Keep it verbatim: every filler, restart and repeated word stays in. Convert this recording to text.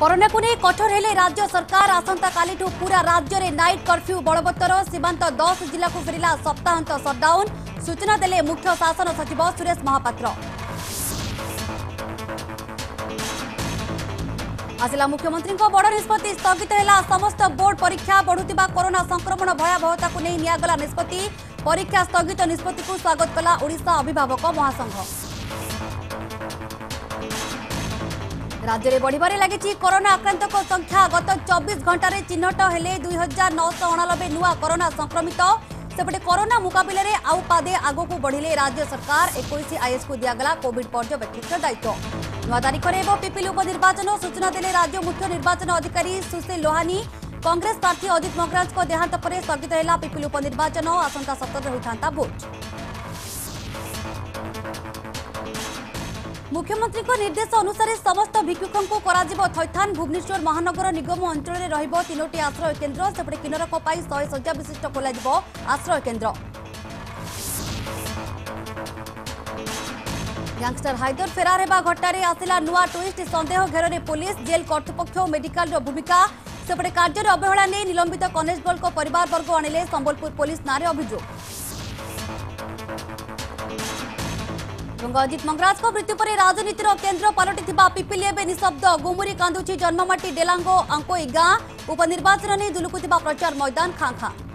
Corona को नहीं कठोर हेले राज्य सरकार आसंता काली पूरा राज्य में नाइट कर्फ्यू बलवत्तर सीमांत दस जिला को फेरला सप्ताहांत सटडाउन सूचना देले मुख्य शासन सचिव सुरेश महापात्र। आसला मुख्यमंत्री बड़ निष्पत्ति स्थगित है समस्त बोर्ड परीक्षा बढ़ुवा कोरोना संक्रमण भयावहता को नहीं निगला निष्पत्ति परीक्षा स्थगित निष्पत्ति को स्वागत कला ओडिशा अभिभावक महासंघ। राज्य में बढ़वे लगी कोरोना आक्रांत को संख्या गत चौबीस घंटा चिन्हट है दुई हजार नौश अणानबे नुआ कोरोना संक्रमित। सेपटे कोरोना मुकाबले आउ पादे आगो को बढ़िले राज्य सरकार इक्कीस आईएस को दिगला कोविड पर्यवेक्षक दायित्व। नौ तारीख को पिपिल उपनिर्वाचन सूचना देले राज्य मुख्य निर्वाचन अधिकारी सुशील लोहानी। कांग्रेस प्रार्थी अजित मगराज को देहांत पर स्थगित है पिपिल उपनिर्वाचन आसंता सप्ताह होता भोट। मुख्यमंत्री को निर्देश अनुसार समस्त भिक्षुकों को थैथान भुवनेश्वर महानगर निगम अंचल में रहिबो तीनोटी आश्रय केन्द्र। सेपटे किन्नरको पाई सौ शज्या विशिष्ट खोल आश्रय केन्द्र। गैंगस्टर हाइदर फेरार होगा घटना में आसला नुआ ट्विस्ट संदेह घेर में पुलिस जेल कर्तृपक्ष और मेडिकल भूमिका। सेपटे कार्य अवहेला नहीं निलंबित कनेस्टेबल को परिवार वर्ग आणिले संबलपुर पुलिस नारे अभियोग। अजित मंगराज को मृत्यु पर राजनीतिर केन्द्र पलटि पिपिली एवं निशब्द गुमुरी कांदुची जन्ममाटी डेलांगो आंकोई गां उपनिर्वाचन दुलुकुवा प्रचार मैदान खां खां।